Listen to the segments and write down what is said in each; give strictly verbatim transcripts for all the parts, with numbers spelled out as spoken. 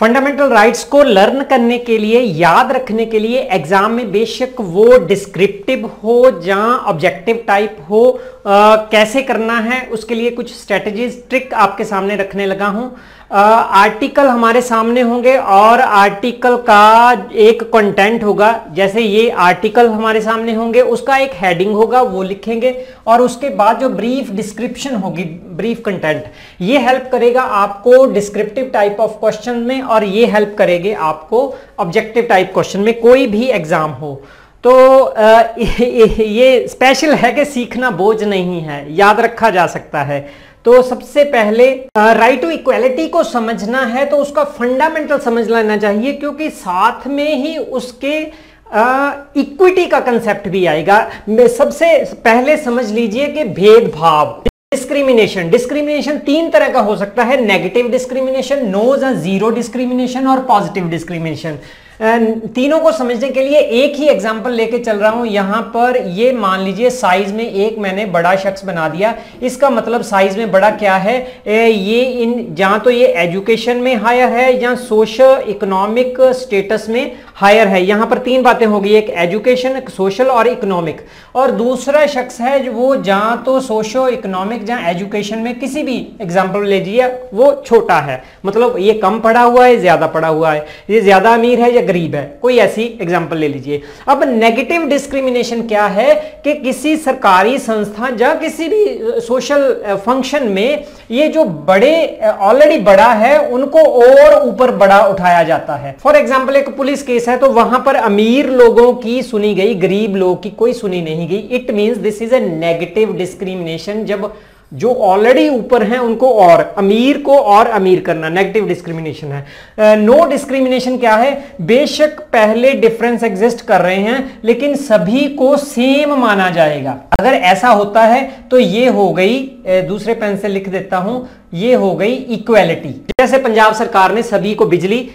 Fundamental rights को learn करने के लिए, याद रखने के लिए एग्जाम में बेशक वो डिस्क्रिप्टिव हो जहां ऑब्जेक्टिव टाइप हो, आ, कैसे करना है उसके लिए कुछ स्ट्रेटजीज ट्रिक आपके सामने रखने लगा हूं। आर्टिकल हमारे सामने होंगे और आर्टिकल का एक कंटेंट होगा। जैसे ये आर्टिकल हमारे सामने होंगे, उसका एक हेडिंग होगा, वो लिखेंगे और उसके बाद जो ब्रीफ डिस्क्रिप्शन होगी, ब्रीफ कंटेंट, ये हेल्प करेगा आपको डिस्क्रिप्टिव टाइप ऑफ क्वेश्चन में और ये हेल्प करेंगे आपको ऑब्जेक्टिव टाइप क्वेश्चन में, कोई भी एग्जाम हो। तो ये स्पेशल है कि सीखना बोझ नहीं है, याद रखा जा सकता है। तो सबसे पहले राइट टू इक्वालिटी को समझना है तो उसका फंडामेंटल समझ लेना चाहिए, क्योंकि साथ में ही उसके इक्विटी का कंसेप्ट भी आएगा। सबसे पहले समझ लीजिए कि भेदभाव, डिस्क्रिमिनेशन डिस्क्रिमिनेशन तीन तरह का हो सकता है, नेगेटिव डिस्क्रिमिनेशन, नो या जीरो डिस्क्रिमिनेशन और पॉजिटिव डिस्क्रिमिनेशन। तीनों को समझने के लिए एक ही एग्जांपल लेके चल रहा हूं। यहां पर ये मान लीजिए साइज में एक मैंने बड़ा शख्स बना दिया। इसका मतलब साइज में बड़ा क्या है, ये इन जहां तो ये एजुकेशन में हायर है या सोशल इकोनॉमिक स्टेटस में हायर है। यहां पर तीन बातें होगी, एक एजुकेशन, एक सोशल और इकोनॉमिक, और दूसरा शख्स है जो वो जहां तो सोशो इकोनॉमिक जहां एजुकेशन में, किसी भी एग्जाम्पल ले लीजिए, वो छोटा है, मतलब ये कम पढ़ा हुआ है, ज्यादा पढ़ा हुआ है, ये ज्यादा अमीर है, गरीब है, कोई ऐसी एग्जांपल ले लीजिए। अब नेगेटिव डिस्क्रिमिनेशन क्या है कि किसी सरकारी संस्था या किसी भी सोशल फंक्शन में ये जो बड़े ऑलरेडी बड़ा है उनको और ऊपर बड़ा उठाया जाता है। फॉर एग्जांपल एक पुलिस केस है तो वहां पर अमीर लोगों की सुनी गई, गरीब लोगों की कोई सुनी नहीं गई। It means this is a negative discrimination, जब जो ऑलरेडी ऊपर हैं उनको और, अमीर को और अमीर करना नेगेटिव डिस्क्रिमिनेशन है। नो डिस्क्रिमिनेशन क्या है, बेशक पहले डिफरेंस एग्जिस्ट कर रहे हैं लेकिन सभी को सेम माना जाएगा। अगर ऐसा होता है तो ये हो गई, दूसरे पेन से लिख देता हूं, ये हो गई इक्वालिटी। जैसे पंजाब सरकार ने सभी को बिजली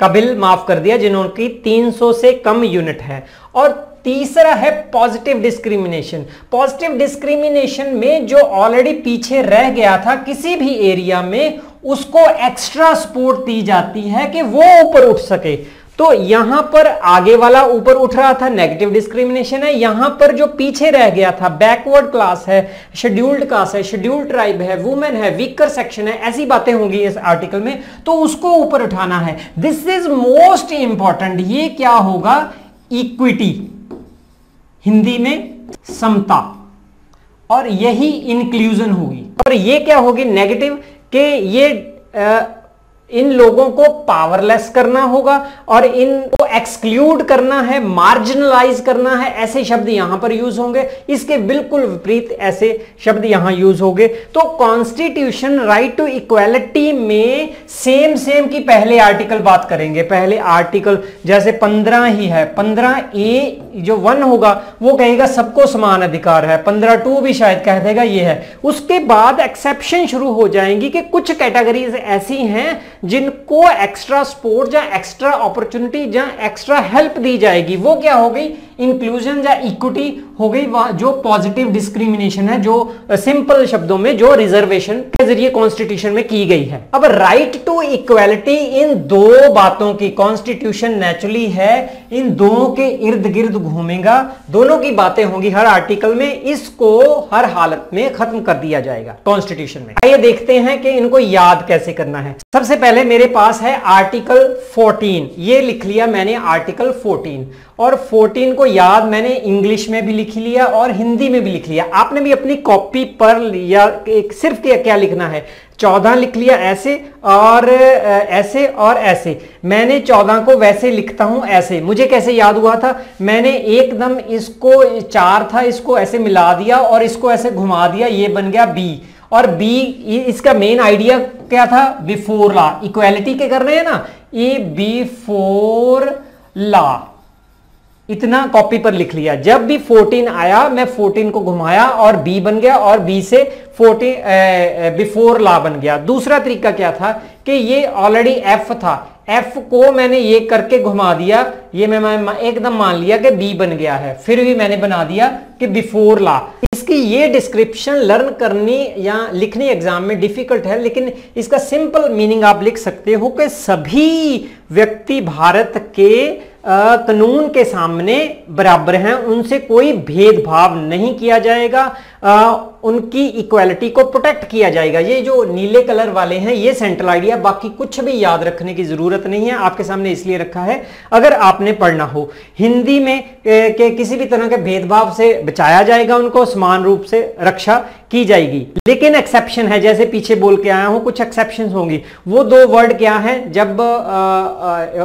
का बिल माफ कर दिया जिनकी तीन सौ से कम यूनिट है। और तीसरा है पॉजिटिव डिस्क्रिमिनेशन। पॉजिटिव डिस्क्रिमिनेशन में जो ऑलरेडी पीछे रह गया था किसी भी एरिया में, उसको एक्स्ट्रा सपोर्ट दी जाती है कि वो ऊपर उठ सके। तो यहां पर आगे वाला ऊपर उठ रहा था, नेगेटिव डिस्क्रिमिनेशन है। यहां पर जो पीछे रह गया था, बैकवर्ड क्लास है, शेड्यूल्ड क्लास है, शेड्यूल्ड ट्राइब है, वुमेन है, वीकर सेक्शन है, ऐसी बातें होंगी इस आर्टिकल में, तो उसको ऊपर उठाना है। This is most important. ये क्या होगा, इक्विटी, हिंदी में समता, और यही इंक्लूजन होगी। और ये क्या होगी नेगेटिव, कि ये आ, इन लोगों को पावरलेस करना होगा और इनको एक्सक्लूड करना है, मार्जिनलाइज करना है, ऐसे शब्द यहां पर यूज होंगे। इसके बिल्कुल विपरीत ऐसे शब्द यहां यूज होंगे। तो कॉन्स्टिट्यूशन राइट टू इक्वालिटी में सेम सेम की पहले आर्टिकल बात करेंगे। पहले आर्टिकल जैसे पंद्रह ही है, पंद्रह ए जो वन होगा वो कहेगा सबको समान अधिकार है, पंद्रह टू भी शायद कह देगा ये है। उसके बाद एक्सेप्शन शुरू हो जाएंगी कि कुछ कैटेगरीज ऐसी हैं जिनको एक्स्ट्रा सपोर्ट या एक्स्ट्रा अपॉर्चुनिटी या एक्स्ट्रा हेल्प दी जाएगी। वो क्या हो गई, इंक्लूजन या इक्विटी हो गई, जो पॉजिटिव डिस्क्रिमिनेशन है, जो सिंपल शब्दों में जो रिजर्वेशन के जरिए कॉन्स्टिट्यूशन में की गई है। अब राइट टू इक्वालिटी इन दो बातों की, कॉन्स्टिट्यूशन नेचुरली है, इन दोनों के इर्द गिर्द घूमेगा, दोनों की बातें होंगी हर आर्टिकल में, इसको हर हालत में खत्म कर दिया जाएगा कॉन्स्टिट्यूशन में। आइए देखते हैं कि इनको याद कैसे करना है। सबसे पहले मेरे पास है आर्टिकल चौदह, ये लिख लिया मैंने आर्टिकल चौदह, और चौदह को याद मैंने इंग्लिश में भी लिख लिया और हिंदी में भी लिख लिया। आपने भी अपनी कॉपी पर लिया, एक सिर्फ क्या, क्या लिखना है, चौदह लिख लिया ऐसे और ऐसे और ऐसे। मैंने चौदह को वैसे लिखता हूं ऐसे। मुझे कैसे याद हुआ था, मैंने एकदम इसको चार था, इसको ऐसे मिला दिया और इसको ऐसे घुमा दिया, ये बन गया बी। और बी, इसका मेन आइडिया क्या था, बिफोर लॉ, इक्वालिटी के कर रहे हैं ना, ए बिफोर लॉ, इतना कॉपी पर लिख लिया। जब भी चौदह आया मैं चौदह को घुमाया और बी बन गया, और बी से चौदह बिफोर लॉ बन गया। दूसरा तरीका क्या था कि ये ऑलरेडी एफ था, एफ को मैंने ये करके घुमा दिया, ये मैं एकदम मान लिया कि बी बन गया है, फिर भी मैंने बना दिया कि बिफोर लॉ। इसकी ये डिस्क्रिप्शन लर्न करनी या लिखनी एग्जाम में डिफिकल्ट है, लेकिन इसका सिंपल मीनिंग आप लिख सकते हो कि सभी व्यक्ति भारत के कानून के सामने बराबर हैं, उनसे कोई भेदभाव नहीं किया जाएगा, आ, उनकी इक्वालिटी को प्रोटेक्ट किया जाएगा। ये जो नीले कलर वाले हैं ये सेंट्रल आइडिया, बाकी कुछ भी याद रखने की ज़रूरत नहीं है, आपके सामने इसलिए रखा है अगर आपने पढ़ना हो। हिंदी में के, के किसी भी तरह के भेदभाव से बचाया जाएगा, उनको समान रूप से रक्षा की जाएगी। लेकिन एक्सेप्शन है, जैसे पीछे बोल के आया हूँ कुछ एक्सेप्शन होंगी। वो दो वर्ड क्या है, जब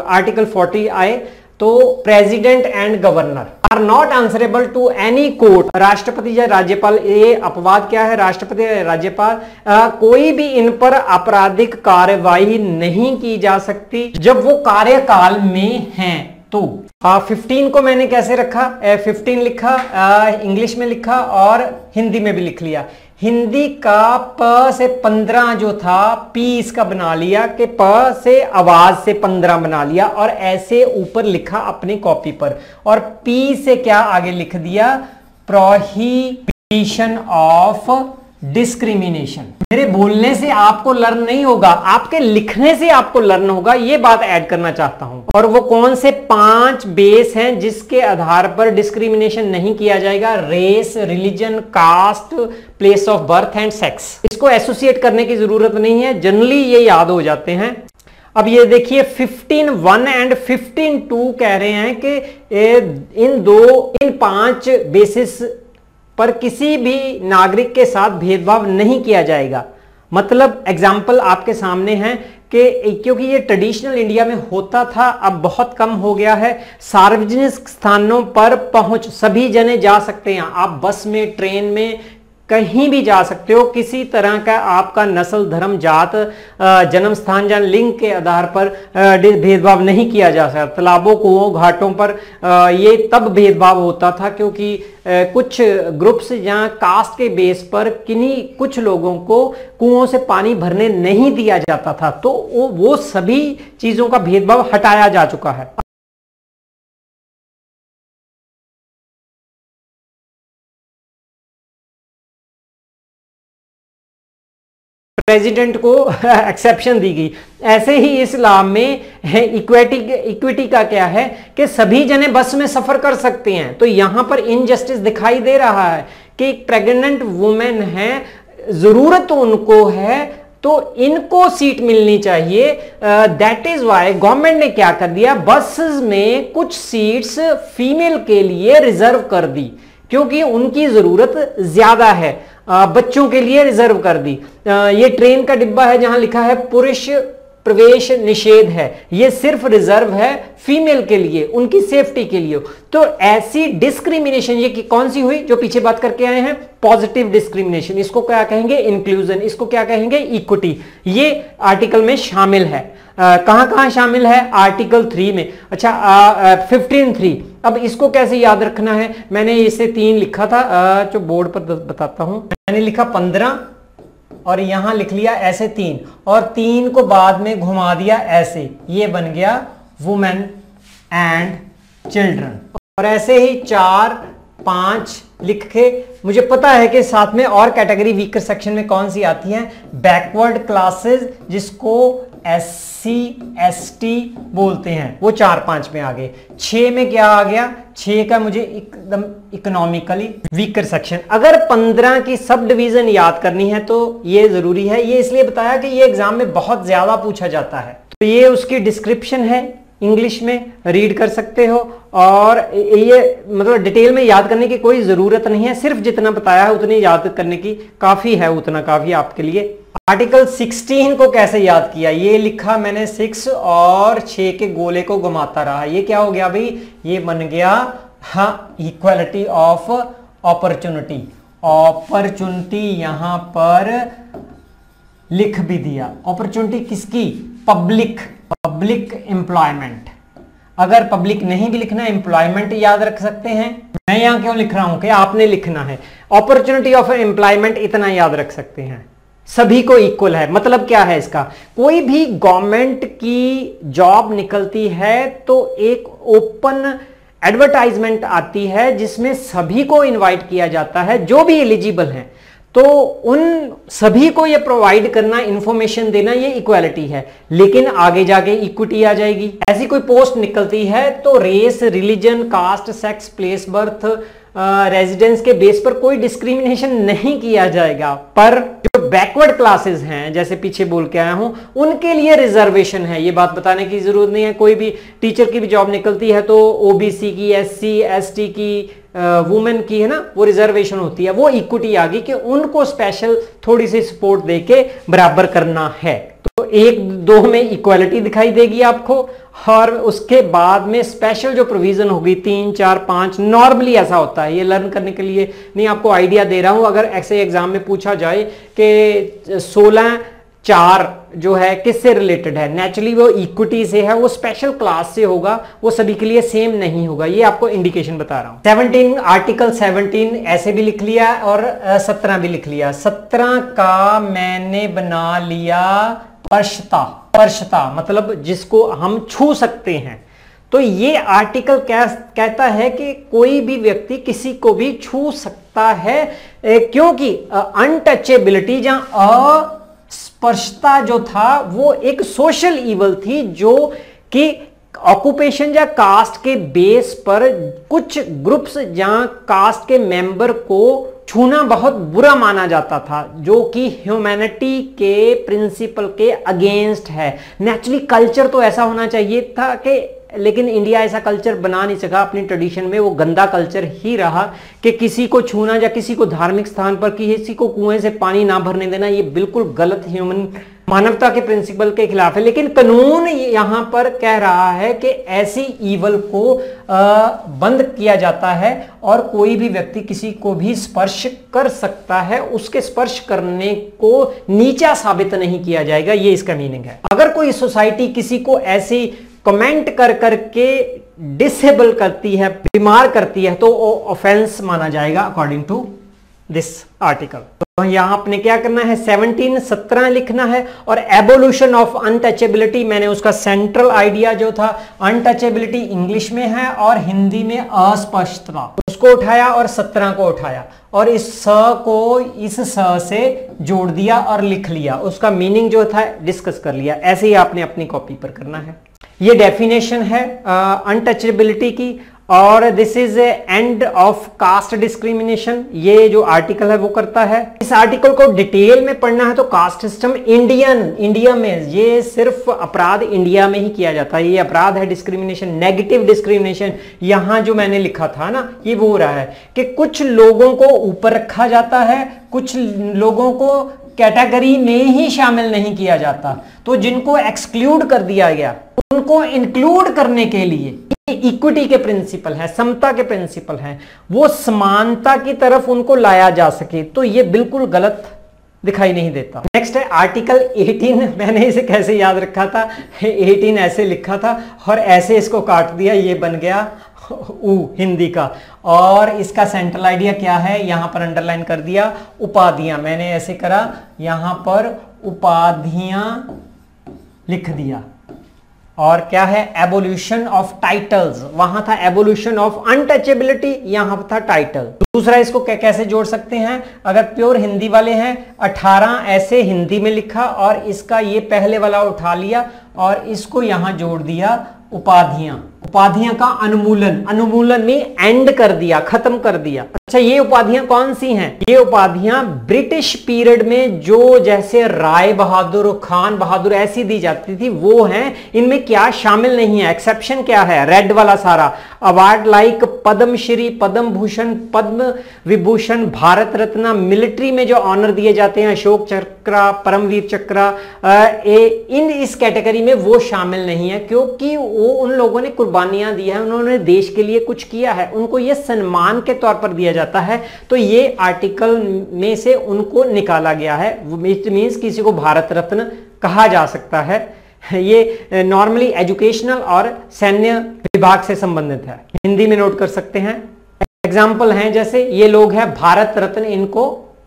आर्टिकल फोर्टी आए तो president and governor are not answerable to any court. राष्ट्रपति या राज्यपाल, ये अपवाद क्या है, राष्ट्रपति या राज्यपाल कोई भी इन पर आपराधिक कार्रवाई नहीं की जा सकती जब वो कार्यकाल में हैं। तो आ, फिफ्टीन को मैंने कैसे रखा, ए, फिफ्टीन लिखा, इंग्लिश में लिखा और हिंदी में भी लिख लिया। हिंदी का प से पंद्रह जो था पी इसका बना लिया कि प से आवाज से पंद्रह बना लिया और ऐसे ऊपर लिखा अपनी कॉपी पर, और पी से क्या आगे लिख दिया, प्रोहिबिशन ऑफ डिस्क्रिमिनेशन। मेरे बोलने से आपको लर्न नहीं होगा, आपके लिखने से आपको लर्न होगा, ये बात ऐड करना चाहता हूं। और वो कौन से पांच बेस हैं जिसके आधार पर डिस्क्रिमिनेशन नहीं किया जाएगा, race, religion, caste, place of birth and sex. इसको एसोसिएट करने की जरूरत नहीं है, जनरली ये याद हो जाते हैं। अब ये देखिए fifteen one and fifteen two कह रहे हैं कि इन दो इन पांच बेसिस पर किसी भी नागरिक के साथ भेदभाव नहीं किया जाएगा। मतलब एग्जाम्पल आपके सामने हैं कि क्योंकि ये ट्रेडिशनल इंडिया में होता था, अब बहुत कम हो गया है। सार्वजनिक स्थानों पर पहुंच, सभी जने जा सकते हैं, आप बस में, ट्रेन में, कहीं भी जा सकते हो। किसी तरह का आपका नस्ल, धर्म, जात, जन्म स्थान या लिंग के आधार पर भेदभाव नहीं किया जा सकता। तालाबों, कुओं, घाटों पर ये तब भेदभाव होता था क्योंकि कुछ ग्रुप्स या कास्ट के बेस पर किन्हीं कुछ लोगों को कुओं से पानी भरने नहीं दिया जाता था, तो वो सभी चीज़ों का भेदभाव हटाया जा चुका है। प्रेसिडेंट को एक्सेप्शन दी गई। ऐसे ही इस्लाम में इक्विटी इक्विटी का क्या है कि सभी जने बस में सफर कर सकते हैं। तो यहाँ पर इनजस्टिस दिखाई दे रहा है कि प्रेग्नेंट वुमेन है, जरूरत तो उनको है, तो इनको सीट मिलनी चाहिए। दैट इज वाई गवर्नमेंट ने क्या कर दिया, बसेस में कुछ सीट्स फीमेल के लिए रिजर्व कर दी क्योंकि उनकी जरूरत ज्यादा है, बच्चों के लिए रिजर्व कर दी। ये ट्रेन का डिब्बा है जहां लिखा है पुरुष प्रवेश निषेध है, ये सिर्फ रिजर्व है फीमेल के लिए, उनकी सेफ्टी के लिए। तो ऐसी डिस्क्रिमिनेशन ये कौन सी हुई जो पीछे बात करके आए हैं, पॉजिटिव डिस्क्रिमिनेशन। इसको क्या कहेंगे, इंक्लूजन। इसको क्या कहेंगे, इक्विटी। ये आर्टिकल में शामिल है। कहां कहां शामिल है, आर्टिकल थ्री में। अच्छा, फिफ्टीन थ्री, अब इसको कैसे याद रखना है, मैंने इसे तीन लिखा था, आ, जो बोर्ड पर बताता हूं। मैंने लिखा पंद्रह और यहां लिख लिया ऐसे तीन, और तीन को बाद में घुमा दिया ऐसे, ये बन गया वुमेन एंड चिल्ड्रन। और ऐसे ही चार पांच लिख के, मुझे पता है कि साथ में और कैटेगरी वीकर सेक्शन में कौन सी आती है, बैकवर्ड क्लासेस जिसको एस सी एस टी बोलते हैं, वो चार पांच में आ गए। छः में क्या आ गया, छः का मुझे एकदम इकोनॉमिकली वीकर सेक्शन। अगर पंद्रह की सब डिवीजन याद करनी है तो ये जरूरी है, ये इसलिए बताया कि ये एग्जाम में बहुत ज्यादा पूछा जाता है। तो ये उसकी डिस्क्रिप्शन है, इंग्लिश में रीड कर सकते हो, और ये मतलब डिटेल में याद करने की कोई ज़रूरत नहीं है, सिर्फ जितना बताया है उतनी याद करने की काफ़ी है, उतना काफ़ी आपके लिए। आर्टिकल सिक्सटीन को कैसे याद किया, ये लिखा मैंने सिक्स और छः के गोले को घुमाता रहा, ये क्या हो गया भाई, ये बन गया हाँ इक्वालिटी ऑफ अपॉर्चुनिटी। अपॉर्चुनिटी यहाँ पर लिख भी दिया, अपॉर्चुनिटी किसकी, पब्लिक पब्लिक एम्प्लॉयमेंट। अगर पब्लिक नहीं भी लिखना है, एम्प्लॉयमेंट याद रख सकते हैं। मैं यहाँ क्यों लिख रहा हूँ कि आपने लिखना है, अपॉर्चुनिटी ऑफ एम्प्लॉयमेंट, इतना याद रख सकते हैं। सभी को इक्वल है, मतलब क्या है इसका, कोई भी गवर्नमेंट की जॉब निकलती है तो एक ओपन एडवर्टाइजमेंट आती है जिसमें सभी को इनवाइट किया जाता है जो भी एलिजिबल हैं, तो उन सभी को ये प्रोवाइड करना, इंफॉर्मेशन देना, ये इक्वालिटी है। लेकिन आगे जाके इक्विटी आ जाएगी। ऐसी कोई पोस्ट निकलती है तो race, religion, caste, sex, place birth, residence के बेस पर कोई डिस्क्रिमिनेशन नहीं किया जाएगा। पर जो बैकवर्ड क्लासेस हैं, जैसे पीछे बोल के आया हूं, उनके लिए रिजर्वेशन है। ये बात बताने की जरूरत नहीं है। कोई भी टीचर की भी जॉब निकलती है तो ओबीसी की, एससी, एसटी की, वुमेन की, है ना, वो रिजर्वेशन होती है। वो इक्विटी आ गई कि उनको स्पेशल थोड़ी सी सपोर्ट देके बराबर करना है। तो एक दो में इक्वालिटी दिखाई देगी आपको, और उसके बाद में स्पेशल जो प्रोविजन होगी तीन, चार, पांच, नॉर्मली ऐसा होता है। ये लर्न करने के लिए नहीं, आपको आइडिया दे रहा हूं। अगर ऐसे एग्जाम में पूछा जाए कि सोलह चार जो है किससे रिलेटेड है, नेचुरली वो इक्विटी से है, वो स्पेशल क्लास से होगा, वो सभी के लिए सेम नहीं होगा। ये आपको इंडिकेशन बता रहा हूँ। सेवनटीन, आर्टिकल सेवनटीन ऐसे भी लिख लिया और सत्रह भी लिख लिया। सत्रह का मैंने बना लिया पर्शता, पर्शता मतलब जिसको हम छू सकते हैं। तो ये आर्टिकल कह, कहता है कि कोई भी व्यक्ति किसी को भी छू सकता है, क्योंकि अनटचेबिलिटी जहाँ अ स्पर्शता जो था वो एक सोशल इवल थी, जो कि ऑक्यूपेशन या कास्ट के बेस पर कुछ ग्रुप्स जहां कास्ट के मेंबर को छूना बहुत बुरा माना जाता था, जो कि ह्यूमैनिटी के प्रिंसिपल के अगेंस्ट है। नेचुरली कल्चर तो ऐसा होना चाहिए था कि, लेकिन इंडिया ऐसा कल्चर बना नहीं सका अपनी ट्रेडिशन में। वो गंदा कल्चर ही रहा कि किसी को छूना या किसी को धार्मिक स्थान पर, किसी को कुएं से पानी ना भरने देना, ये बिल्कुल गलत ह्यूमन मानवता के प्रिंसिपल के खिलाफ है। लेकिन कानून यहाँ पर कह रहा है कि ऐसी ईवल को आ, बंद किया जाता है और कोई भी व्यक्ति किसी को भी स्पर्श कर सकता है, उसके स्पर्श करने को नीचा साबित नहीं किया जाएगा। ये इसका मीनिंग है। अगर कोई सोसाइटी किसी को ऐसी कमेंट कर करके डिसेबल करती है, बीमार करती है, तो वो ऑफेंस माना जाएगा अकॉर्डिंग टू दिस आर्टिकल। तो यहां आपने क्या करना है, सेवनटीन, सत्रह लिखना है। और एबोल्यूशन ऑफ अनटचेबिलिटी, मैंने उसका सेंट्रल आइडिया जो था, अनटचेबिलिटी इंग्लिश में है और हिंदी में अस्पष्टता, उसको उठाया और सत्रह को उठाया और इस स को इस स से जोड़ दिया और लिख लिया। उसका मीनिंग जो था डिस्कस कर लिया। ऐसे ही आपने अपनी कॉपी पर करना है। ये डेफिनेशन है अनटचेबिलिटी uh, की, और this is end of caste discrimination. ये जो आर्टिकल है वो करता है। इस आर्टिकल को डिटेल में पढ़ना है तो कास्ट सिस्टम इंडियन, इंडिया में ये सिर्फ अपराध इंडिया में ही किया जाता है। ये अपराध है डिस्क्रिमिनेशन, नेगेटिव डिस्क्रिमिनेशन। यहाँ जो मैंने लिखा था ना, ये वो हो रहा है कि कुछ लोगों को ऊपर रखा जाता है, कुछ लोगों को कैटेगरी में ही शामिल नहीं किया जाता। तो जिनको एक्सक्लूड कर दिया गया उनको इंक्लूड करने के लिए इक्विटी के प्रिंसिपल है, समता के प्रिंसिपल है, वो समानता की तरफ उनको लाया जा सके। तो ये बिल्कुल गलत दिखाई नहीं देता। नेक्स्ट है आर्टिकल अठारह। मैंने इसे कैसे याद रखा था, अठारह ऐसे लिखा था और ऐसे इसको काट दिया, ये बन गया ऊ हिंदी का। और इसका सेंट्रल आइडिया क्या है, यहाँ पर अंडरलाइन कर दिया उपाधियां। मैंने ऐसे करा, यहाँ पर उपाधियां लिख दिया। और क्या है, एबोल्यूशन ऑफ टाइटल्स। वहां था एबोल्यूशन ऑफ अनटचेबिलिटी, यहां था टाइटल। दूसरा, इसको कैसे जोड़ सकते हैं, अगर प्योर हिंदी वाले हैं, अठारह ऐसे हिंदी में लिखा और इसका ये पहले वाला उठा लिया और इसको यहां जोड़ दिया उपाधियां। उपाधियां का अनुमूलन, अनुमूलन में एंड कर दिया, खत्म कर दिया। अच्छा, ये उपाधियां कौन सी हैं, ये उपाधियां ब्रिटिश पीरियड में जो जैसे राय बहादुर, खान बहादुर ऐसी दी जाती थी, वो हैं। इनमें क्या शामिल नहीं है, एक्सेप्शन क्या है, रेड वाला सारा। Award like Padmashri, Padma Bhushan, Padma Vibhushan, Bharat Ratna, military में जो ऑनर दिए जाते हैं, अशोक चक्र, परमवीर चक्र, इन इस कैटेगरी में वो शामिल नहीं है, क्योंकि वो उन लोगों ने कुर्बानियां दी है, उन्होंने देश के लिए कुछ किया है, उनको ये सम्मान के तौर पर दिया जाता है। तो ये आर्टिकल में से उनको निकाला गया है। इट मींस किसी को भारत रत्न कहा जा सकता है। ये नॉर्मली एजुकेशनल और सैन्य विभाग से संबंधित है। हिंदी में नोट कर सकते हैं। एग्जाम्पल हैं, जैसे ये लोग हैं भारत रत्न, इनको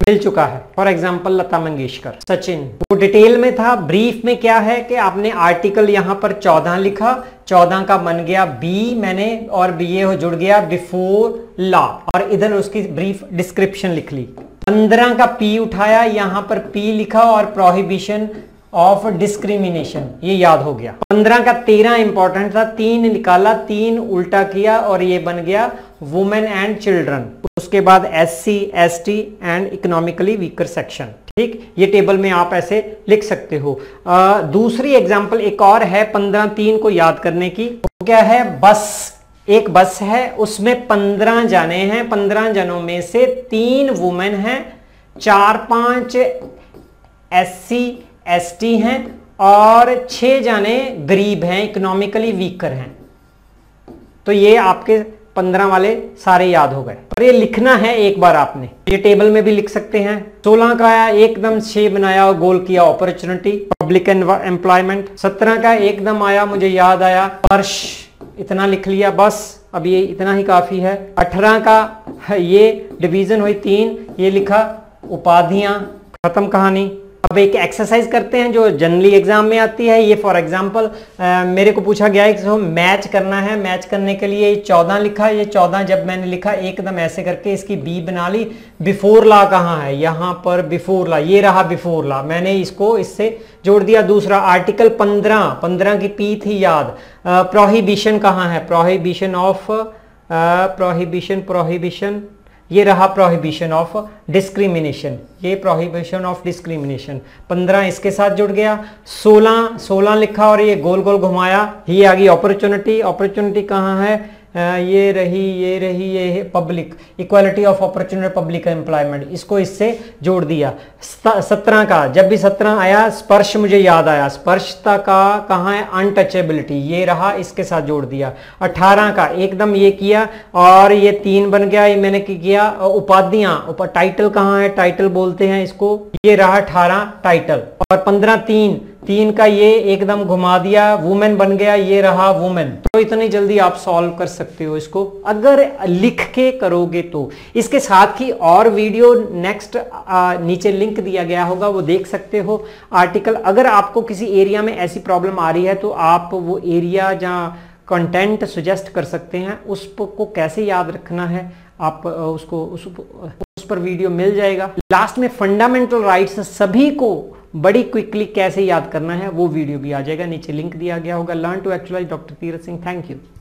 मिल चुका है। फॉर एग्जाम्पल लता मंगेशकर, सचिन, वो डिटेल में था। ब्रीफ में क्या है कि आपने आर्टिकल यहाँ पर चौदह लिखा, चौदह का बन गया बी, मैंने और बी ए हो जुड़ गया बिफोर लॉ, और इधर उसकी ब्रीफ डिस्क्रिप्शन लिख ली। पंद्रह का पी उठाया, यहाँ पर पी लिखा और प्रोहिबिशन ऑफ डिस्क्रिमिनेशन, ये याद हो गया। पंद्रह का तेरह इंपॉर्टेंट था, तीन निकाला, तीन उल्टा किया और ये बन गया वुमेन एंड चिल्ड्रन। उसके बाद S C S T and economically weaker section. ठीक, ये टेबल में आप ऐसे लिख सकते हो। आ, दूसरी एग्जाम्पल एक और है पंद्रह तीन को याद करने की। तो क्या है, बस, एक बस है, उसमें पंद्रह जाने हैं, पंद्रह जनों में से तीन वुमेन हैं, चार पांच एस सी एस टी हैं और छह जाने गरीब हैं, इकोनॉमिकली वीकर हैं। तो ये आपके पंद्रह वाले सारे याद हो गए, पर ये लिखना है एक बार आपने। ये टेबल में भी लिख सकते हैं। सोलह का एकदम छह बनाया और गोल किया, अपॉर्चुनिटी, पब्लिक एम्प्लॉयमेंट। सत्रह का एकदम आया, मुझे याद आया, पर्श, इतना लिख लिया बस, अब ये इतना ही काफी है। अठारह का ये डिवीजन हुई तीन, ये लिखा उपाधियां, खत्म कहानी। अब एक एक्सरसाइज करते हैं जो जनरली एग्जाम में आती है। ये फॉर एग्जांपल मेरे को पूछा गया है कि तो मैच करना है। मैच करने के लिए चौदह लिखा, ये चौदह जब मैंने लिखा एकदम ऐसे करके इसकी बी बना ली। बिफोर ला कहाँ है, यहाँ पर बिफोर ला, ये रहा बिफोर ला, मैंने इसको इससे जोड़ दिया। दूसरा आर्टिकल पंद्रह, पंद्रह की पी थी याद। प्रोहिबिशन कहाँ है, प्रोहिबिशन ऑफ प्रोहिबिशन प्रोहिबिशन ये रहा प्रोहिबिशन ऑफ डिस्क्रिमिनेशन, ये प्रोहिबिशन ऑफ डिस्क्रिमिनेशन। पंद्रह इसके साथ जुड़ गया। सोलह, सोलह लिखा और ये गोल गोल घुमाया, ये आ गई अपॉर्चुनिटी। अपॉर्चुनिटी कहाँ है, आ, ये रही ये रही ये public, equality of opportunity, public employment, इसको इससे जोड़ दिया। सत्रह का जब भी सत्रह आया, स्पर्श मुझे याद आया, स्पर्शता का कहाँ है, अनटचेबिलिटी, ये रहा, इसके साथ जोड़ दिया। अठारह का एकदम ये किया और ये तीन बन गया, ये मैंने किया उपाधियां, उप, टाइटल कहाँ है, टाइटल बोलते हैं इसको, ये रहा अठारह टाइटल। और पंद्रह तीन, तीन का ये एकदम घुमा दिया, वुमेन बन गया, ये रहा वुमेन। तो इतनी जल्दी आप सॉल्व कर सकते हो इसको अगर लिख के करोगे तो। इसके साथ ही और वीडियो नेक्स्ट आ, नीचे लिंक दिया गया होगा, वो देख सकते हो। आर्टिकल, अगर आपको किसी एरिया में ऐसी प्रॉब्लम आ रही है तो आप वो एरिया जहाँ कंटेंट सजेस्ट कर सकते हैं उसको कैसे याद रखना है, आप उसको उस, उस पर वीडियो मिल जाएगा। लास्ट में फंडामेंटल राइट्स सभी को बड़ी क्विकली कैसे याद करना है वो वीडियो भी आ जाएगा, नीचे लिंक दिया गया होगा। Learn to actualise, doctor Tirath Singh. Thank you.